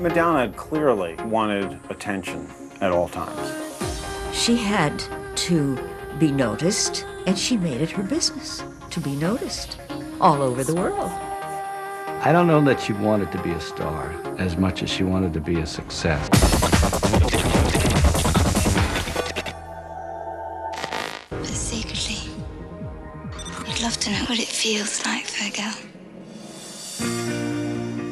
Madonna clearly wanted attention at all times. She had to be noticed, and she made it her business to be noticed all over the world. I don't know that she wanted to be a star as much as she wanted to be a success. But secretly, I'd love to know what it feels like for a girl.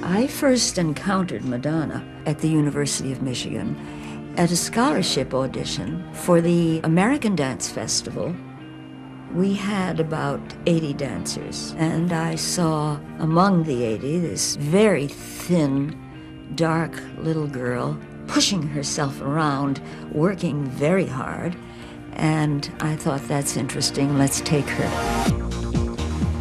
I first encountered Madonna at the University of Michigan at a scholarship audition for the American Dance Festival. We had about 80 dancers, and I saw among the 80 this very thin, dark little girl pushing herself around, working very hard, and I thought, that's interesting, let's take her.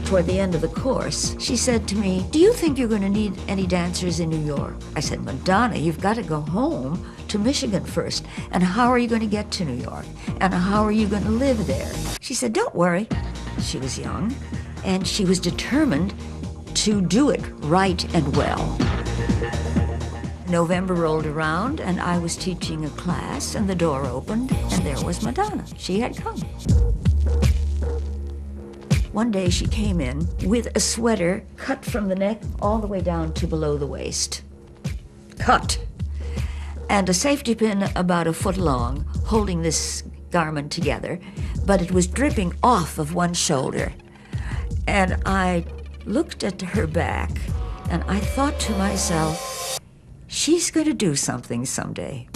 Toward the end of the course, she said to me, "Do you think you're going to need any dancers in New York?" I said, "Madonna, you've got to go home to Michigan first, and how are you going to get to New York, and how are you going to live there?" She said, "Don't worry." She was young, and she was determined to do it right and well. November rolled around, and I was teaching a class, and the door opened, and there was Madonna. She had come. One day she came in with a sweater cut from the neck all the way down to below the waist. Cut. And a safety pin about a foot long, holding this garment together, but it was dripping off of one shoulder. And I looked at her back, and I thought to myself, she's going to do something someday.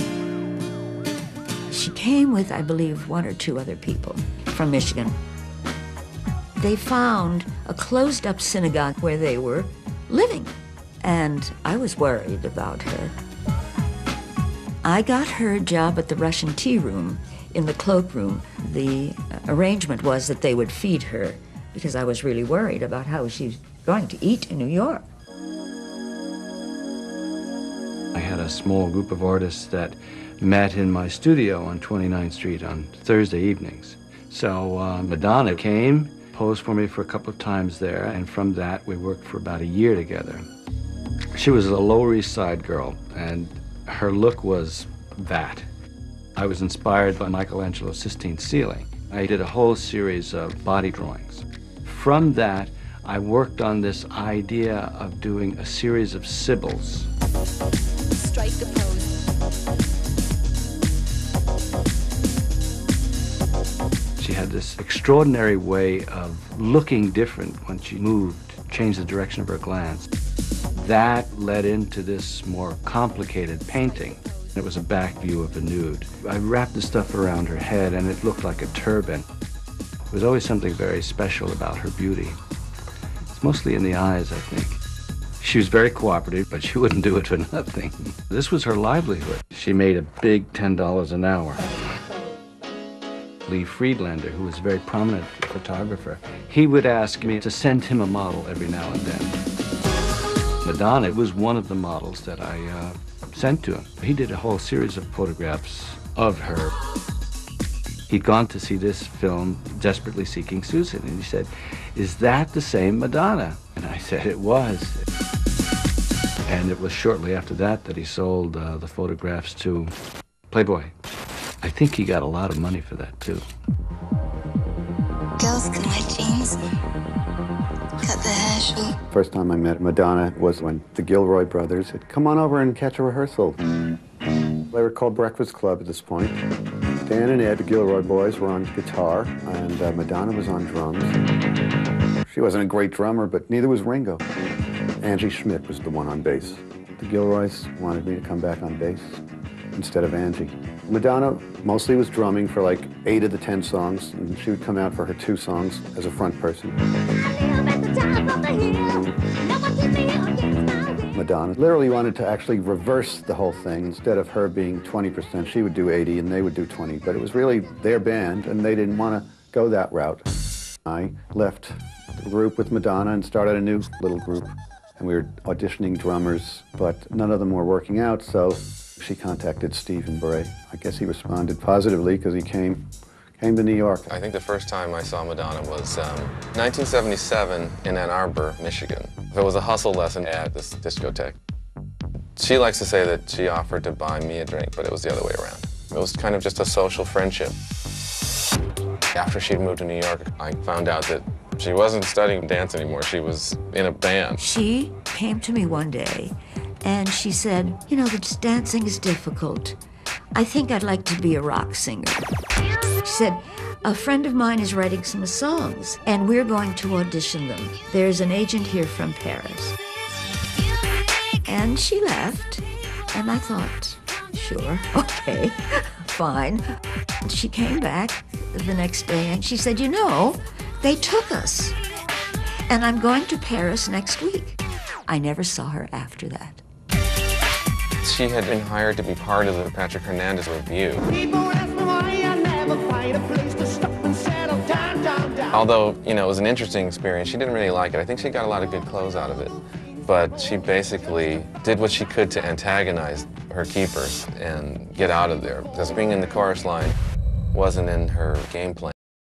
She came with, I believe, one or two other people from Michigan. They found a closed-up synagogue where they were living, and I was worried about her. I got her a job at the Russian Tea Room in the cloakroom. The arrangement was that they would feed her, because I was really worried about how she was going to eat in New York. I had a small group of artists that met in my studio on 29th Street on Thursday evenings. So Madonna came, posed for me for a couple of times there, and from that we worked for about a year together. She was a Lower East Side girl, and her look was that. I was inspired by Michelangelo's Sistine Ceiling. I did a whole series of body drawings. From that, I worked on this idea of doing a series of Sibyls. Strike the pose. She had this extraordinary way of looking different when she moved, changed the direction of her glance. That led into this more complicated painting. It was a back view of the nude. I wrapped the stuff around her head, and it looked like a turban. There was always something very special about her beauty. It's mostly in the eyes, I think. She was very cooperative, but she wouldn't do it for nothing. This was her livelihood. She made a big $10 an hour. Lee Friedlander, who was a very prominent photographer, he would ask me to send him a model every now and then. Madonna was one of the models that I sent to him. He did a whole series of photographs of her. He'd gone to see this film, Desperately Seeking Susan, and he said, "Is that the same Madonna?" And I said, "It was." And it was shortly after that that he sold the photographs to Playboy. I think he got a lot of money for that, too. Girls can wear jeans. First time I met Madonna was when the Gilroy brothers had come on over and catch a rehearsal. They were called Breakfast Club at this point. Dan and Ed, the Gilroy boys, were on guitar, and Madonna was on drums. She wasn't a great drummer, but neither was Ringo. Angie Schmidt was the one on bass. The Gilroys wanted me to come back on bass instead of Angie. Madonna mostly was drumming for like 8 of the 10 songs, and she would come out for her 2 songs as a front person. Madonna literally wanted to actually reverse the whole thing. Instead of her being 20%, she would do 80 and they would do 20, but it was really their band and they didn't want to go that route. I left the group with Madonna and started a new little group, and we were auditioning drummers, but none of them were working out, so she contacted Stephen Bray. I guess he responded positively because he came to New York. I think the first time I saw Madonna was 1977 in Ann Arbor, Michigan. It was a hustle lesson at this discotheque. She likes to say that she offered to buy me a drink, but it was the other way around. It was kind of just a social friendship. After she'd moved to New York, I found out that she wasn't studying dance anymore. She was in a band. She came to me one day and she said, you know, this dancing is difficult. I think I'd like to be a rock singer. She said, a friend of mine is writing some songs and we're going to audition them. There's an agent here from Paris. And she left and I thought, sure, okay, fine. She came back the next day and she said, you know, they took us and I'm going to Paris next week. I never saw her after that. She had been hired to be part of the Patrick Hernandez review. Although, you know, it was an interesting experience, she didn't really like it. I think she got a lot of good clothes out of it. But she basically did what she could to antagonize her keepers and get out of there, because being in the chorus line wasn't in her game plan.